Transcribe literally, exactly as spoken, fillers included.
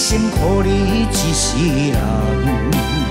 生，予你一世人。